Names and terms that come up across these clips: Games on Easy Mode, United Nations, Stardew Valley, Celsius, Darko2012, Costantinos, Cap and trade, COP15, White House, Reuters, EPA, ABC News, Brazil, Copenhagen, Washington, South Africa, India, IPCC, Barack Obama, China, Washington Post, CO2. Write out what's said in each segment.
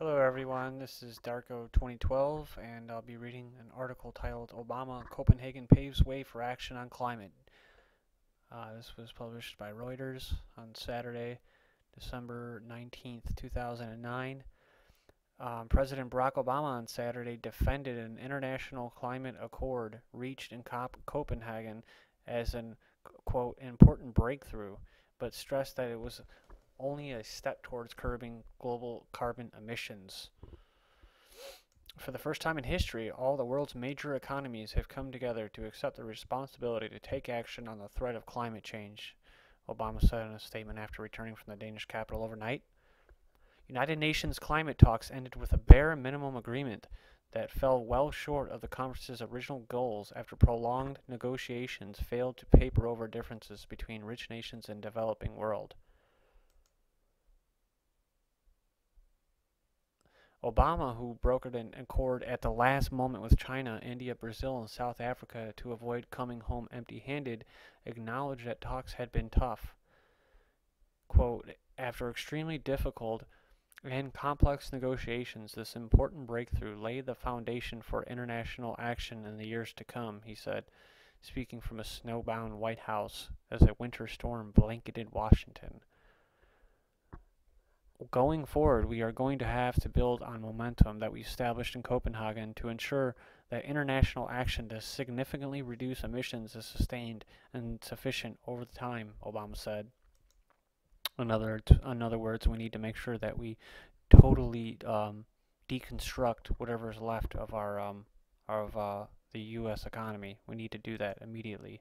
Hello everyone, this is Darko2012 and I'll be reading an article titled Obama, Copenhagen Paves Way for Action on Climate. This was published by Reuters on Saturday, December 19th, 2009. President Barack Obama on Saturday defended an international climate accord reached in Copenhagen as an, quote, important breakthrough, but stressed that it was only a step towards curbing global carbon emissions. For the first time in history, all the world's major economies have come together to accept the responsibility to take action on the threat of climate change, Obama said in a statement after returning from the Danish capital overnight. United Nations climate talks ended with a bare minimum agreement that fell well short of the conference's original goals after prolonged negotiations failed to paper over differences between rich nations and developing world. Obama, who brokered an accord at the last moment with China, India, Brazil, and South Africa to avoid coming home empty-handed, acknowledged that talks had been tough. Quote, after extremely difficult and complex negotiations, this important breakthrough laid the foundation for international action in the years to come, he said, speaking from a snowbound White House as a winter storm blanketed Washington. Going forward, we are going to have to build on momentum that we established in Copenhagen to ensure that international action to significantly reduce emissions is sustained and sufficient over the time, Obama said. In other words, we need to make sure that we totally deconstruct whatever is left of our the U.S. economy. We need to do that immediately.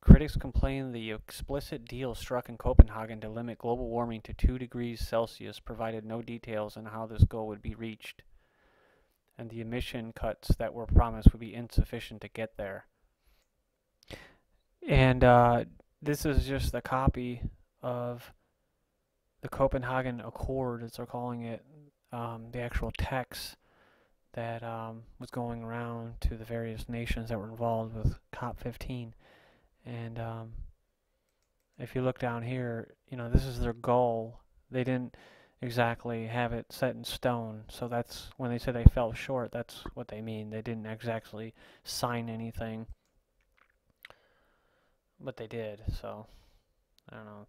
Critics complain the explicit deal struck in Copenhagen to limit global warming to 2 degrees Celsius provided no details on how this goal would be reached, and the emission cuts that were promised would be insufficient to get there. And this is just a copy of the Copenhagen Accord, as they're calling it, the actual text that was going around to the various nations that were involved with COP15. And if you look down here, you know, this is their goal. They didn't exactly have it set in stone. So that's when they say they fell short, that's what they mean. They didn't exactly sign anything. But they did, so I don't know.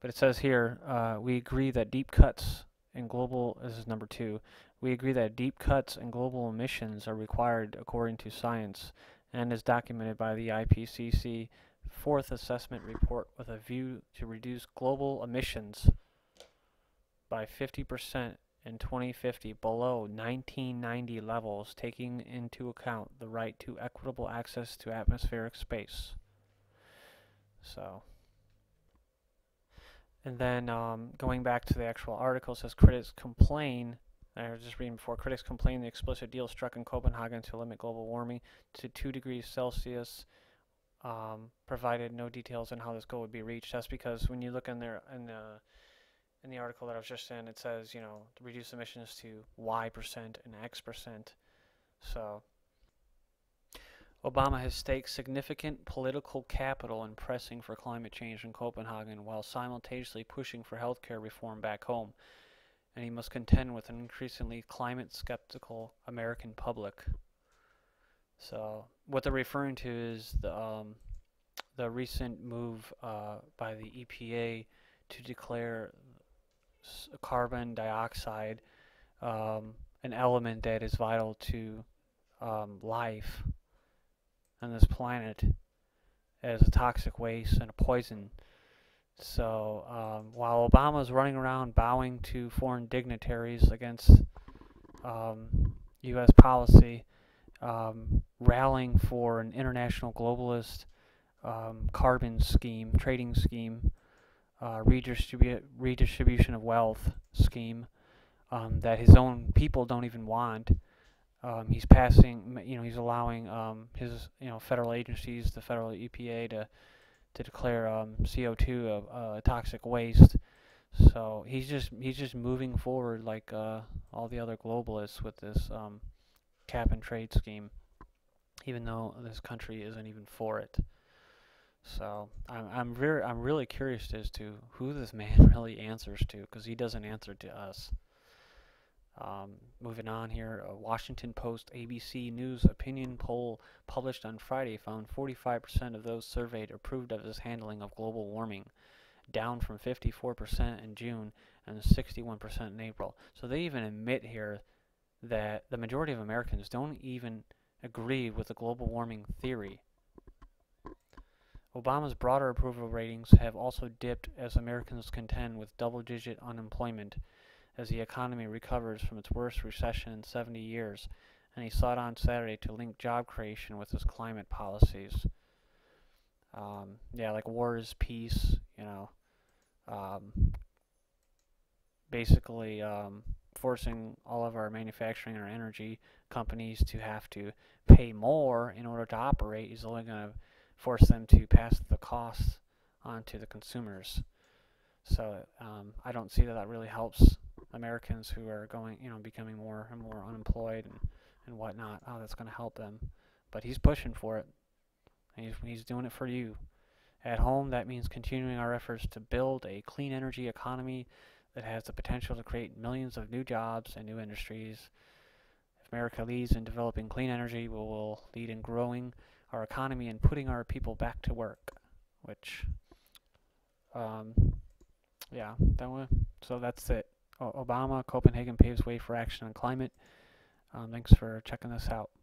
But it says here, we agree that deep cuts in global, this is number 2, we agree that deep cuts in global emissions are required according to science, and is documented by the IPCC Fourth Assessment Report with a view to reduce global emissions by 50% in 2050 below 1990 levels, taking into account the right to equitable access to atmospheric space. So, and then going back to the actual article, it says critics complain. I was just reading before. Critics complain the explicit deal struck in Copenhagen to limit global warming to 2 degrees Celsius provided no details on how this goal would be reached. That's because when you look in there in the article that I was just in, it says, you know, to reduce emissions to Y% and X%. So Obama has staked significant political capital in pressing for climate change in Copenhagen while simultaneously pushing for healthcare reform back home. And he must contend with an increasingly climate-skeptical American public. So what they're referring to is the recent move by the EPA to declare carbon dioxide an element that is vital to life on this planet as a toxic waste and a poison. So while Obama's running around bowing to foreign dignitaries against U.S. policy, rallying for an international globalist carbon scheme, trading scheme, redistribution of wealth scheme that his own people don't even want, he's passing, you know, he's allowing his, you know, federal agencies, the federal EPA, to declare CO2 a toxic waste. So he's just moving forward like all the other globalists with this cap and trade scheme, even though this country isn't even for it. So I'm really curious as to who this man really answers to, because he doesn't answer to us. Moving on here, a Washington Post ABC News opinion poll published on Friday found 45% of those surveyed approved of his handling of global warming, down from 54% in June and 61% in April. So they even admit here that the majority of Americans don't even agree with the global warming theory. Obama's broader approval ratings have also dipped as Americans contend with double-digit unemployment as the economy recovers from its worst recession in 70 years, and he sought on Saturday to link job creation with his climate policies. Yeah, like war is peace, you know, basically forcing all of our manufacturing and our energy companies to have to pay more in order to operate is only going to force them to pass the costs onto the consumers. So I don't see that that really helps Americans who are going, you know, becoming more and more unemployed and whatnot. Oh, that's going to help them. But he's pushing for it. And he's doing it for you. At home, that means continuing our efforts to build a clean energy economy that has the potential to create millions of new jobs and new industries. If America leads in developing clean energy, we will lead in growing our economy and putting our people back to work, which, yeah, that one. So that's it. Obama, Copenhagen paves way for action on climate. Thanks for checking this out.